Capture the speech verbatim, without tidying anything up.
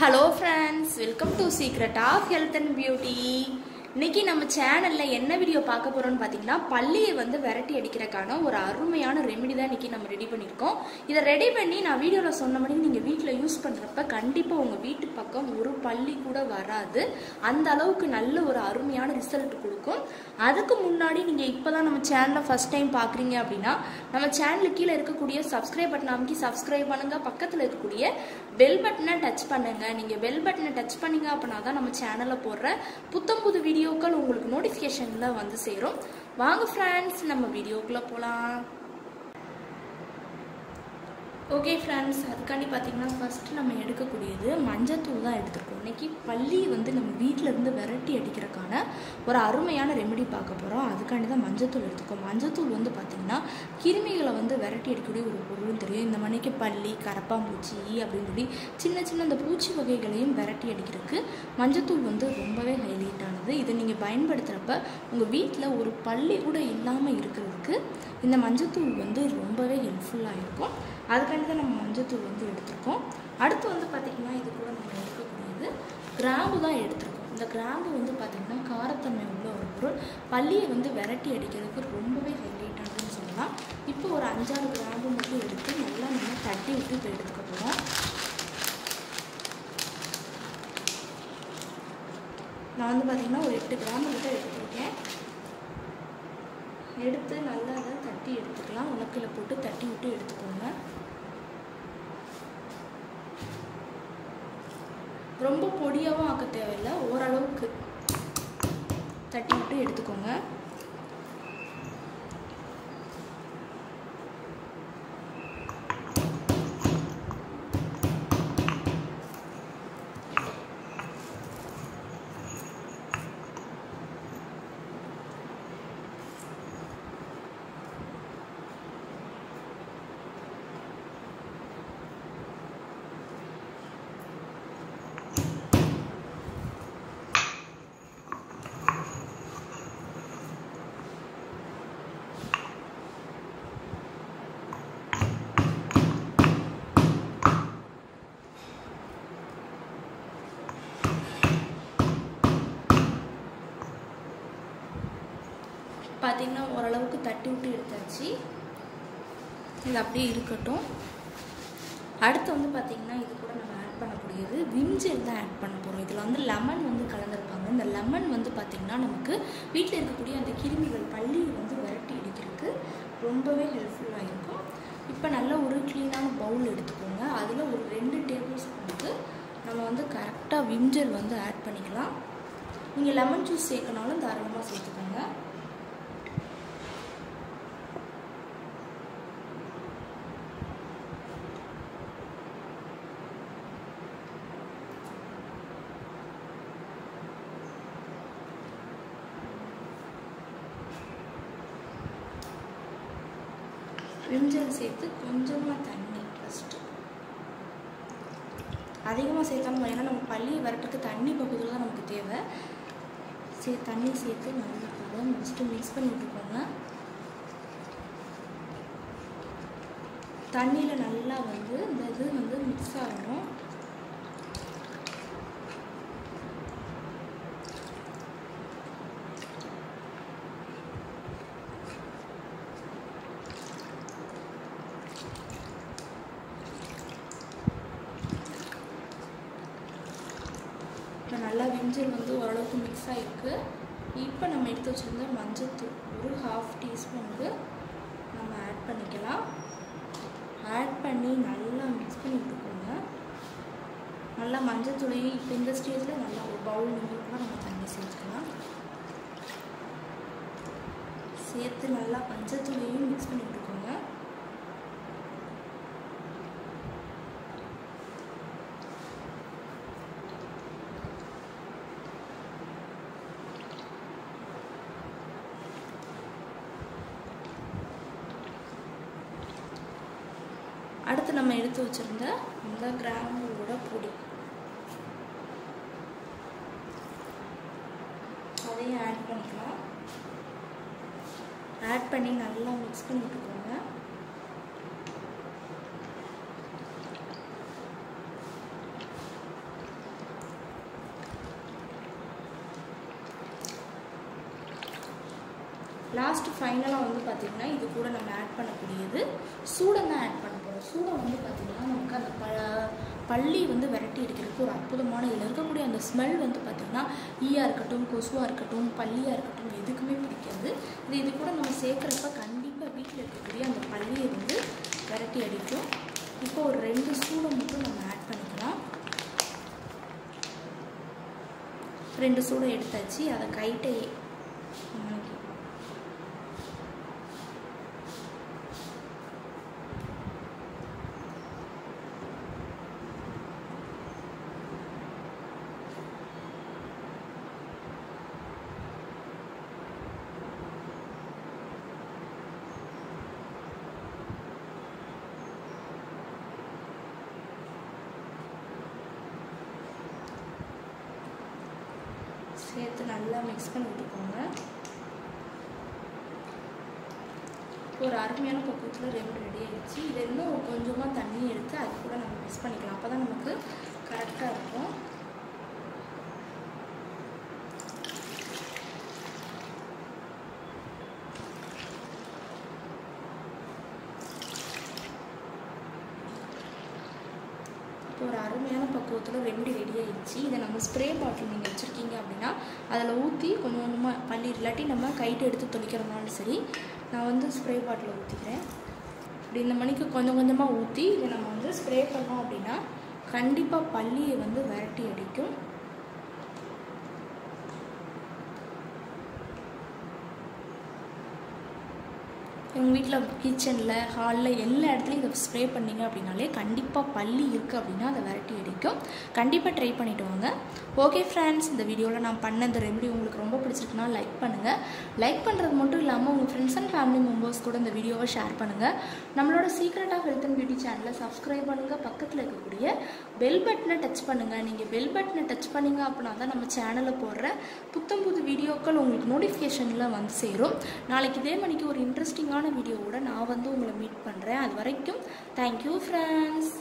Hello friends, welcome to Secret of Health and Beauty. இன்னைக்கு நம்ம சேனல்ல என்ன வீடியோ பார்க்க போறோம்னு பாத்தீங்கன்னா பல்லியை வந்து விரட்டி அடிக்கிறதுக்கான ஒரு அருமையான ரெமெடி தான் இன்னைக்கு நம்ம ரெடி பண்ணிருக்கோம். இத ரெடி பண்ணி நான் வீடியோல சொன்ன மாதிரி நீங்க வீட்ல யூஸ் பண்றப்ப கண்டிப்பா உங்க வீட்டு பக்கம் ஒரு பல்லி கூட வராது. அந்த அளவுக்கு நல்ல ஒரு அருமையான ரிசல்ட் கொடுக்கும். அதுக்கு முன்னாடி நீங்க இப்பதான் நம்ம சேனலை first time பாக்குறீங்க அப்படினா நம்ம சேனலுக்கு கீழ இருக்க கூடிய subscribe பட்டனை அமுக்கி subscribe பண்ணுங்க. பக்கத்துல இருக்க கூடிய bell பட்டனை டச் பண்ணுங்க. நீங்க bell பட்டனை டச் பண்ணீங்க அப்படினாதான் நம்ம சேனல்ல போற புத்தம் புது வீடியோ யோக்கல் உங்களுக்கு நோட்டிஃபிகேஷன் எல்லாம் வந்து சேரும். வாங்க फ्रेंड्स நம்ம வீடியோக்குள்ள போலாம். ஓகே फ्रेंड्स, அதுக்காண்டி பாத்தீங்கன்னா ஃபர்ஸ்ட் நம்ம எடுக்க கூடியது மஞ்சத்தூள் தான் எடுத்துக்கோங்க. இன்னைக்கு பல்லி வந்து நம்ம வீட்ல இருந்து விரட்டி அடிக்கிறதுக்கான ஒரு அருமையான ரெமெடி பார்க்க போறோம். அதுக்காண்டி தான் மஞ்சத்தூள் எடுத்துக்கோங்க. மஞ்சத்தூள் வந்து பாத்தீங்கன்னா கிருமிகளை வந்து விரட்டி அடிக்கக்கூடிய ஒரு பொருள் தெரியும். இந்த மணிக்கு பல்லி, கரப்பாம்பூச்சி அப்படி சின்ன சின்ன அந்த பூச்சி வகைகளையும் விரட்டி அடிக்கிறதுக்கு மஞ்சத்தூள் வந்து ரொம்பவே ஹைலைட் ஆனது. இதை நீங்க பயன்படுத்துறப்ப உங்க வீட்ல ஒரு பல்லி கூட இல்லாம இருக்கிறதுக்கு இந்த மஞ்சத்தூள் வந்து ரொம்பவே ஹெல்ப்ஃபுல்லா இருக்கும். அதுக்காண்டி தான் நம்ம மஞ்சத்தூள் வந்து எடுத்துருக்கோம். அடுத்து வந்து பார்த்திங்கன்னா இது கூட நம்ம எடுக்கக்கூடியது கிராம்பு தான் எடுத்துருக்கோம். இந்த கிராம்பு வந்து பார்த்திங்கன்னா காரத்தன்மை உள்ள ஒரு பொருள். பல்லியை வந்து விரட்டி அடிக்கிறதுக்கு ரொம்பவே ஹைலைட்டானதுன்னு சொல்லலாம். இப்போ ஒரு அஞ்சாறு கிராம்பு மட்டும் எடுத்து நல்லா நம்ம தட்டி விட்டு இப்போ எடுத்துக்க போகிறோம். நான் வந்து பார்த்திங்கன்னா ஒரு எட்டு கிராம்பு கிட்ட எடுத்துருக்கேன். எடுத்து நல்லா அதை தட்டி எடுத்துக்கலாம். உலக்கையில் போட்டு தட்டி விட்டு எடுத்துக்கோங்க. ரொம்ப பொடியாகவும் ஆக்க தேவையில்லை, ஓரளவுக்கு தட்டி விட்டு எடுத்துக்கோங்க. பார்த்திங்கன்னா ஓரளவுக்கு தட்டி விட்டு எடுத்தாச்சு. இது அப்படியே இருக்கட்டும். அடுத்து வந்து பார்த்திங்கன்னா இது கூட நம்ம ஆட் பண்ணக்கூடியது விம்ஜெல் தான் ஆட் பண்ண போகிறோம். இதில் வந்து லெமன் வந்து கலந்துருப்பாங்க. இந்த லெமன் வந்து பார்த்திங்கன்னா நமக்கு வீட்டில் இருக்கக்கூடிய அந்த கிருமிகள் பல்லியை வந்து விரட்டி அடிக்கிறதுக்கு ரொம்பவே ஹெல்ப்ஃபுல்லாக இருக்கும். இப்போ நல்ல ஒரு க்ளீனான பவுல் எடுத்துக்கோங்க. அதில் ஒரு ரெண்டு டேபிள் ஸ்பூனுக்கு நம்ம வந்து கரெக்டாக விம்ஜெல் வந்து ஆட் பண்ணிக்கலாம். நீங்கள் லெமன் ஜூஸ் சேர்க்கனாலும் தாராளமாக சேர்த்துக்கோங்க. விம்ஜெல் சேர்த்து கொஞ்சமாக தண்ணி ஃபஸ்ட்டு அதிகமாக சேர்க்காமல், ஏன்னா நம்ம பள்ளி வரட்டுக்கு தண்ணி பகுதியில் தான் நமக்கு தேவை. சரி, தண்ணி சேர்த்து நல்லா போதும். ஃபஸ்ட்டு மிக்ஸ் பண்ணி விட்டுக்கோங்க. தண்ணியில் நல்லா வந்து இந்த இது வந்து மிக்ஸ் ஆகணும். நல்லா விம்ஜெல் வந்து ஓரளவுக்கு மிக்ஸ் ஆகிருக்கு. இப்போ நம்ம எடுத்து வச்சுருந்த மஞ்சத்தூள் ஒரு ஹாஃப் டீஸ்பூனுக்கு நம்ம ஆட் பண்ணிக்கலாம். ஆட் பண்ணி நல்லா மிக்ஸ் பண்ணி விட்டுக்கோங்க. நல்லா மஞ்சத்தூளையும் இப்போ இந்த ஸ்டேஜில் நல்லா ஒரு பவுல் மூலமாக நம்ம தண்ணி சேர்த்துக்கலாம். சேர்த்து நல்லா மஞ்சத்தூளையும் மிக்ஸ் பண்ணி விட்டுக்கோங்க. அடுத்து நம்ம எடுத்து வச்சுருந்த இந்த கிராம்போட பொடி அதையும் ஆட் பண்ணிக்கலாம். ஆட் பண்ணி நல்லா மிக்ஸ் பண்ணி விட்டுக்கோங்க. Last final வந்து பாத்தீங்கன்னா இது கூட நம்ம ஆட் பண்ண கூடியது சூடம் தான் ஆட் பண்ண போறோம். சூடம் வந்து பாத்தீங்கன்னா நமக்கு அந்த பள்ளி வந்து விரட்டி எடுக்கிறதுக்கு ஒரு அற்புதமான இதில் இருக்கக்கூடிய அந்த ஸ்மெல் வந்து பாத்தீங்கன்னா ஈயா இருக்கட்டும் கொசுவாக இருக்கட்டும் பள்ளியாக இருக்கட்டும் எதுக்குமே பிடிக்காது. இது இது கூட நம்ம சேர்க்குறப்ப கண்டிப்பாக வீட்டில் இருக்கக்கூடிய அந்த பள்ளியை வந்து விரட்டி அடிக்கும். இப்போ ஒரு ரெண்டு சூடம் மட்டும் நம்ம ஆட் பண்ணிக்கலாம். ரெண்டு சூடம் எடுத்தாச்சு. அதை கைட்டை சேர்த்து நல்லா மிக்ஸ் பண்ணி விட்டுக்கோங்க. ஒரு அருமையான பக்குவத்தில் ரெண்டு ரெடி ஆகிடுச்சு. இது இன்னும் கொஞ்சமாக தண்ணி எடுத்து அது கூட நம்ம மிக்ஸ் பண்ணிக்கலாம். அப்போ தான் நமக்கு கரெக்டாக இருக்கும். ஒரு அருமையான பக்குவத்தில் ரெண்டு ரெடி ஆகிடுச்சு. இதை நம்ம ஸ்ப்ரே பாட்டில் நீங்கள் வச்சுருக்கீங்க அப்படின்னா அதில் ஊற்றி கொஞ்சம் கொஞ்சமாக பள்ளி இல்லாட்டி நம்ம கைட்டு எடுத்து தொளிக்கிறோம்னாலும் சரி. நான் வந்து ஸ்ப்ரே பாட்டில் ஊற்றிக்கிறேன். இப்படி இந்த மணிக்கு கொஞ்சம் கொஞ்சமாக ஊற்றி இதை நம்ம வந்து ஸ்ப்ரே பண்ணோம் அப்படின்னா கண்டிப்பாக பள்ளியை வந்து விரட்டி அடிக்கும். உங்கள் வீட்டில் கிச்சனில் ஹாலில் எல்லா இடத்துலையும் இதை ஸ்ப்ரே பண்ணிங்க அப்படின்னாலே கண்டிப்பாக பல்லி இருக்குது அப்படின்னா அதை விரட்டி அடிக்கும். கண்டிப்பாக ட்ரை பண்ணிவிட்டு வாங்க. ஓகே ஃப்ரெண்ட்ஸ், இந்த வீடியோவில் நான் பண்ண இந்த ரெமெடி உங்களுக்கு ரொம்ப பிடிச்சிருக்குன்னா லைக் பண்ணுங்கள். லைக் பண்ணுறது மட்டும் இல்லாமல் உங்கள் ஃப்ரெண்ட்ஸ் அண்ட் ஃபேமிலி மெம்பர்ஸ் கூட இந்த வீடியோவை ஷேர் பண்ணுங்கள். நம்மளோட secret of health and beauty சேனலை சப்ஸ்கிரைப் பண்ணுங்கள். பக்கத்தில் இருக்கக்கூடிய பெல் பட்டனை டச் பண்ணுங்கள். நீங்கள் பெல் பட்டனை டச் பண்ணிங்க அப்படின்னா தான் நம்ம சேனலில் போடுற புத்தம் புது வீடியோக்கள் உங்களுக்கு நோட்டிஃபிகேஷனில் வந்து சேரும். நாளைக்கு இதே மணிக்கு ஒரு இன்ட்ரெஸ்டிங்கான வீடியோவோட நான் வந்து உங்களை மீட் பண்ணுறேன். அது வரைக்கும் தேங்க்யூ ஃப்ரெண்ட்ஸ்.